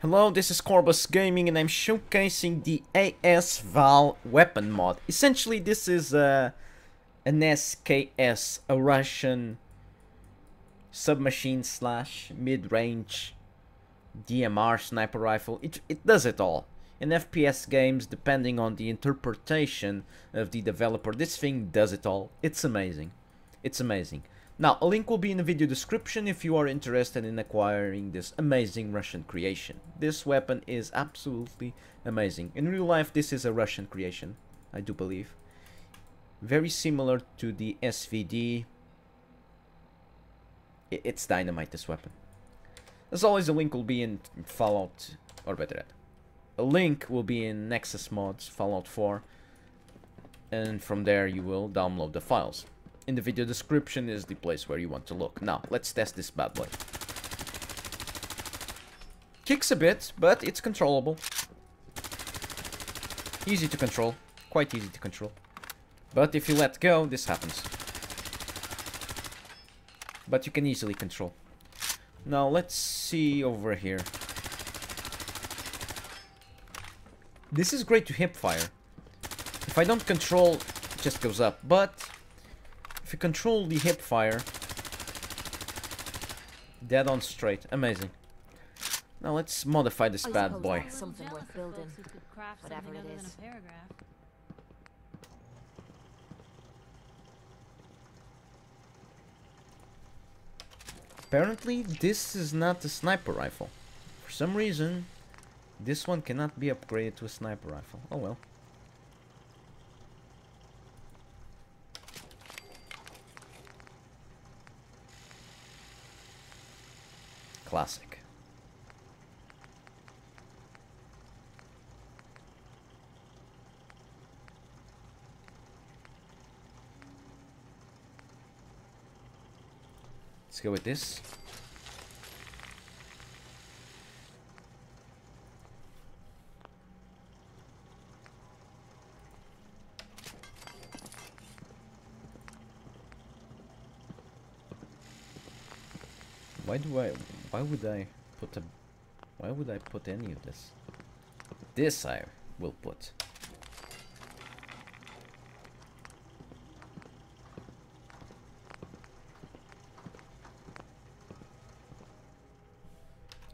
Hello, this is Scorbas Gaming and I'm showcasing the AS Val weapon mod. Essentially this is an SKS, a Russian submachine slash mid-range DMR sniper rifle. It does it all. In FPS games, depending on the interpretation of the developer, this thing does it all. It's amazing. It's amazing. Now, a link will be in the video description if you are interested in acquiring this amazing Russian creation. This weapon is absolutely amazing. In real life, this is a Russian creation, I do believe. Very similar to the SVD. It's dynamite, this weapon. As always, a link will be in Fallout, or better yet, a link will be in Nexus Mods, Fallout 4. And from there, you will download the files. In the video description is the place where you want to look. Now, let's test this bad boy. Kicks a bit, but it's controllable. Easy to control. Quite easy to control. But if you let go, this happens. But you can easily control. Now, let's see over here. This is great to hipfire. If I don't control, it just goes up. But if you control the hip fire, dead on straight, amazing. Now let's modify this bad boy. Apparently this is not a sniper rifle. For some reason, this one cannot be upgraded to a sniper rifle. Oh well. Classic. Let's go with this. Why would I put any of this? This I will put.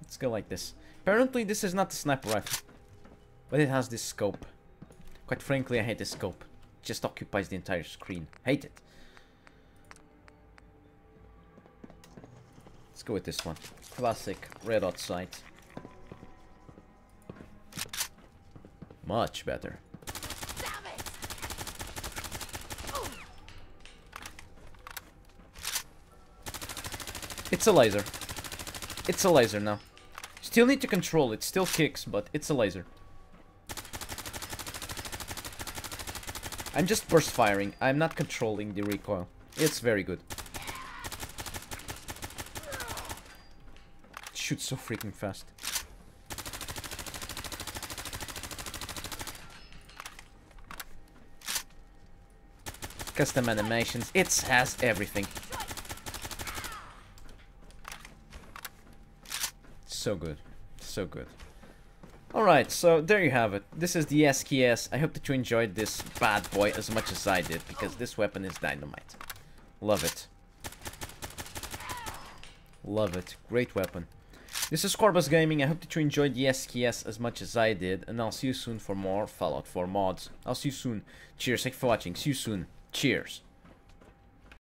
Let's go like this. Apparently this is not a sniper rifle, but it has this scope. Quite frankly, I hate this scope. It just occupies the entire screen. Hate it. Let's go with this one. Classic red dot sight. Much better. Damn it. It's a laser. It's a laser now. Still need to control it. Still kicks, but it's a laser. I'm just burst firing. I'm not controlling the recoil. It's very good. Shoots so freaking fast. Custom animations, it has everything. So good, so good. Alright, so there you have it. This is the SKS. I hope that you enjoyed this bad boy as much as I did, because this weapon is dynamite. Love it. Love it. Great weapon. This is Scorbas Gaming. I hope that you enjoyed the SKS as much as I did, and I'll see you soon for more Fallout 4 mods. I'll see you soon. Cheers, thanks for watching. See you soon. Cheers.